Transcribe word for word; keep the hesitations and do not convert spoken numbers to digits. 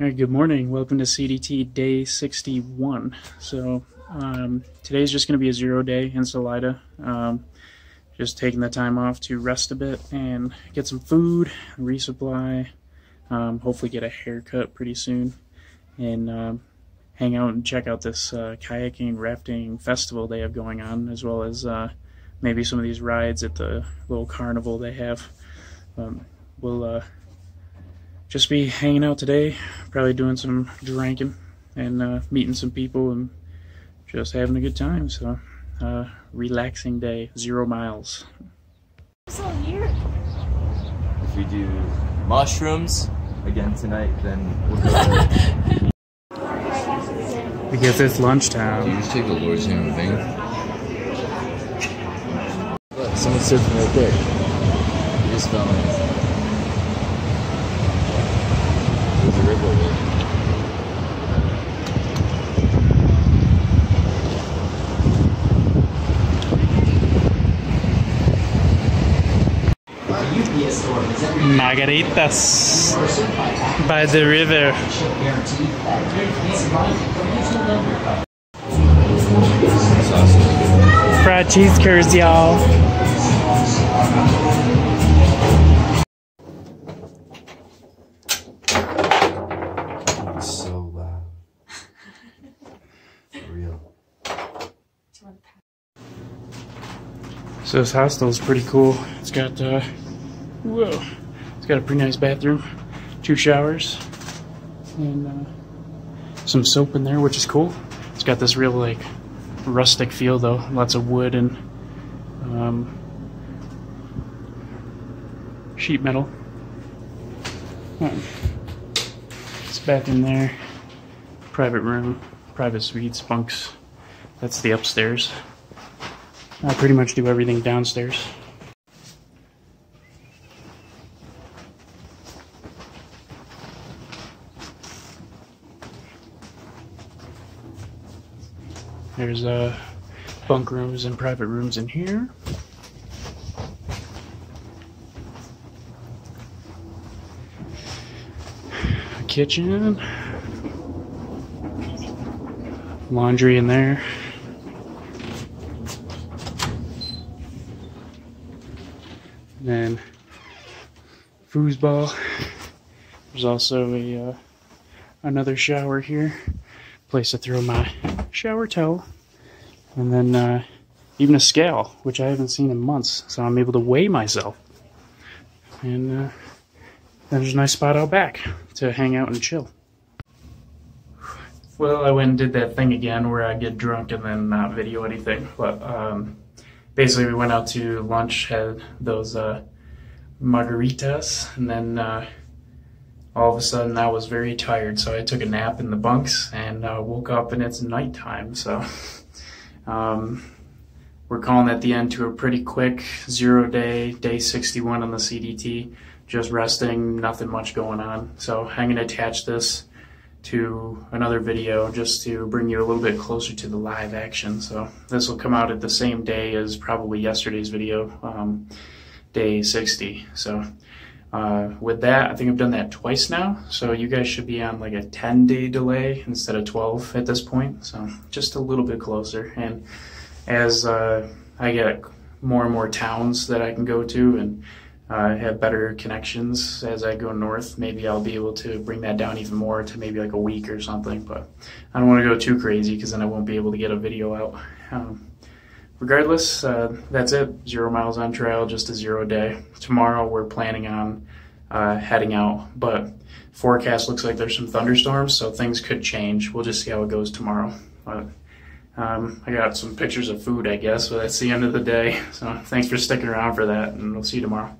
All right, good morning. Welcome to C D T day sixty-one. So um, today's just going to be a zero day in Salida. Um, just taking the time off to rest a bit and get some food, resupply, um, hopefully get a haircut pretty soon, and um, hang out and check out this uh, kayaking, rafting festival they have going on, as well as uh, maybe some of these rides at the little carnival they have. Um, we'll... Uh, Just be hanging out today, probably doing some drinking and uh, meeting some people and just having a good time. So, uh, relaxing day, zero miles. What's all here? If we do mushrooms again tonight, then we'll go there. We get this lunchtime. Can you just take the Lord's name thing? Look, someone surfing right there. You just fell in. The river Margaritas by the river. Fried cheese curds, y'all. So this hostel is pretty cool. It's got uh, whoa, it's got a pretty nice bathroom, two showers, and uh, some soap in there, which is cool. It's got this real like rustic feel though, lots of wood and um, sheet metal. It's back in there, private room, private suites, bunks. That's the upstairs. I pretty much do everything downstairs. There's uh, bunk rooms and private rooms in here. A kitchen. Laundry in there. Then foosball. There's also a uh, another shower here, place to throw my shower towel, and then uh, even a scale, which I haven't seen in months, so I'm able to weigh myself. And uh, then there's a nice spot out back to hang out and chill. Well, I went and did that thing again where I get drunk and then not video anything, but um, basically, we went out to lunch, had those uh, margaritas, and then uh, all of a sudden I was very tired, so I took a nap in the bunks and uh, woke up and it's nighttime. So um, we're calling at the end to a pretty quick zero day, day sixty-one on the C D T, just resting, nothing much going on. So I'm going to attach this to another video just to bring you a little bit closer to the live action. So this will come out at the same day as probably yesterday's video, um, day sixty. So uh, with that, I think I've done that twice now. So you guys should be on like a ten day delay instead of twelve at this point. So just a little bit closer. And as uh, I get more and more towns that I can go to and Uh, have better connections as I go north, maybe I'll be able to bring that down even more to maybe like a week or something, but I don't want to go too crazy because then I won't be able to get a video out. Um, regardless, uh, that's it. Zero miles on trail, just a zero day. Tomorrow we're planning on uh, heading out, but forecast looks like there's some thunderstorms, so things could change. We'll just see how it goes tomorrow. But, Um, I got some pictures of food, I guess, but that's the end of the day. So thanks for sticking around for that, and we'll see you tomorrow.